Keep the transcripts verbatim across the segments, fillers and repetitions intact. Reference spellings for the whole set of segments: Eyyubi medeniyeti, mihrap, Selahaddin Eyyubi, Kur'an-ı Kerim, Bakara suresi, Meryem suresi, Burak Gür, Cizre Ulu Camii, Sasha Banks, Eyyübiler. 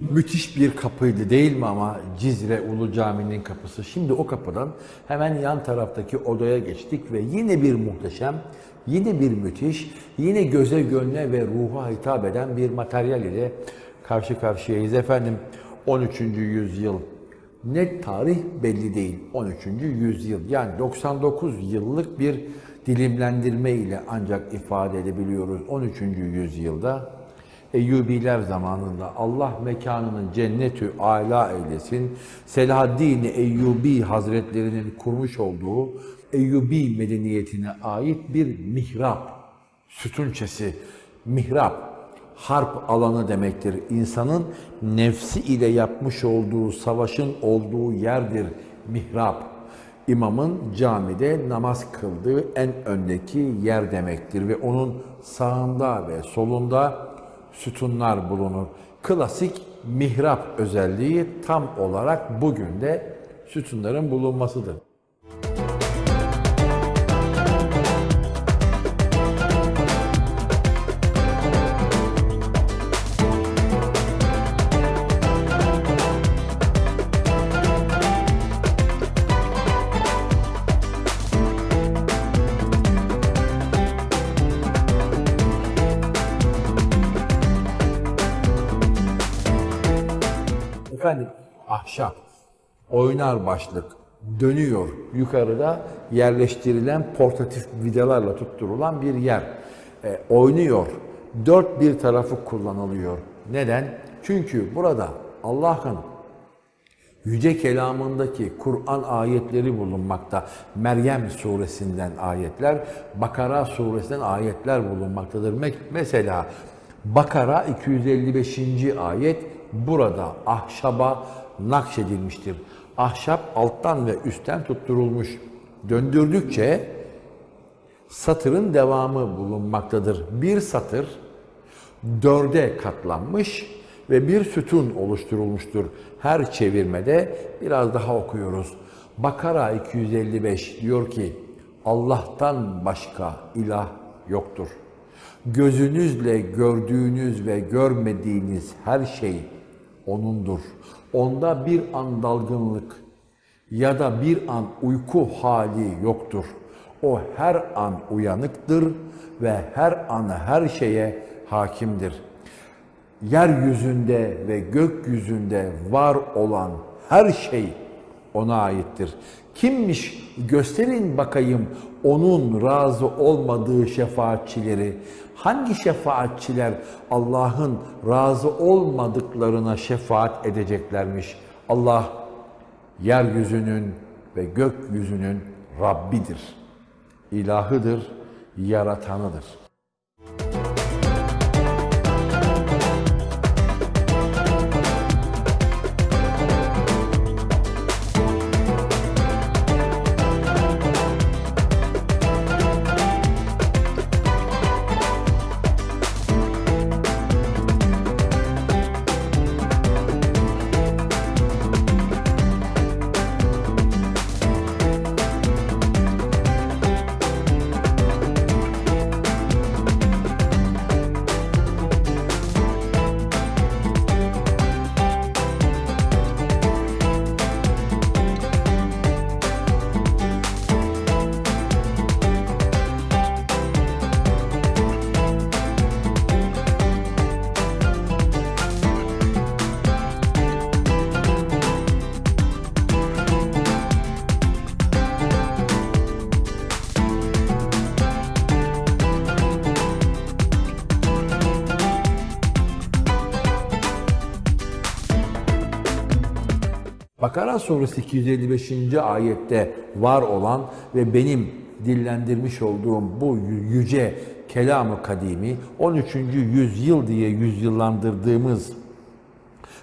Müthiş bir kapıydı değil mi ama Cizre Ulu Camii'nin kapısı. Şimdi o kapıdan hemen yan taraftaki odaya geçtik ve yine bir muhteşem, yine bir müthiş, yine göze, gönle ve ruha hitap eden bir materyal ile karşı karşıyayız efendim. on üçüncü yüzyıl, net tarih belli değil. on üçüncü yüzyıl, yani doksan dokuz yıllık bir dilimlendirme ile ancak ifade edebiliyoruz. on üçüncü yüzyılda Eyyubiler zamanında Allah mekanının cenneti âlâ eylesin, Selahaddin Eyyubi Hazretlerinin kurmuş olduğu Eyyubi medeniyetine ait bir mihrap, sütunçesi, mihrap, harp alanı demektir. İnsanın nefsi ile yapmış olduğu savaşın olduğu yerdir mihrap. İmamın camide namaz kıldığı en öndeki yer demektir ve onun sağında ve solunda sütunlar bulunur. Klasik mihrap özelliği tam olarak bugün de sütunların bulunmasıdır. Efendim, ahşap, oynar başlık, dönüyor, yukarıda yerleştirilen portatif vidalarla tutturulan bir yer. E, oynuyor, dört bir tarafı kullanılıyor. Neden? Çünkü burada Allah'ın yüce kelamındaki Kur'an ayetleri bulunmakta. Meryem suresinden ayetler, Bakara suresinden ayetler bulunmaktadır. Mesela Bakara iki yüz elli beşinci ayet, burada ahşaba nakşedilmiştir. Ahşap alttan ve üstten tutturulmuş. Döndürdükçe satırın devamı bulunmaktadır. Bir satır dörde katlanmış ve bir sütun oluşturulmuştur. Her çevirmede biraz daha okuyoruz. Bakara iki yüz elli beş diyor ki, Allah'tan başka ilah yoktur. Gözünüzle gördüğünüz ve görmediğiniz her şey O'nundur. Onda bir an dalgınlık ya da bir an uyku hali yoktur. O her an uyanıktır ve her an her şeye hakimdir. Yeryüzünde ve gökyüzünde var olan her şey O'na aittir. Kimmiş? Gösterin bakayım O'nun razı olmadığı şefaatçileri. Hangi şefaatçiler Allah'ın razı olmadıklarına şefaat edeceklermiş? Allah yeryüzünün ve gökyüzünün Rabbidir, ilahıdır, yaratanıdır. Bakara suresi iki yüz elli beşinci ayette var olan ve benim dillendirmiş olduğum bu yüce kelam-ı kadimi on üçüncü yüzyıl diye yüzyıllandırdığımız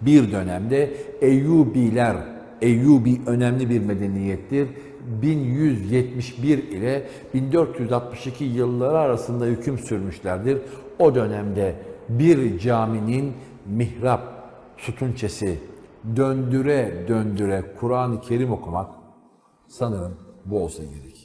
bir dönemde Eyyubiler, Eyyubi önemli bir medeniyettir. bin yüz yetmiş bir ile bin dört yüz altmış iki yılları arasında hüküm sürmüşlerdir. O dönemde bir caminin mihrap sütunçesi, döndüre döndüre Kur'an-ı Kerim okumak sanırım bu olsa gerek.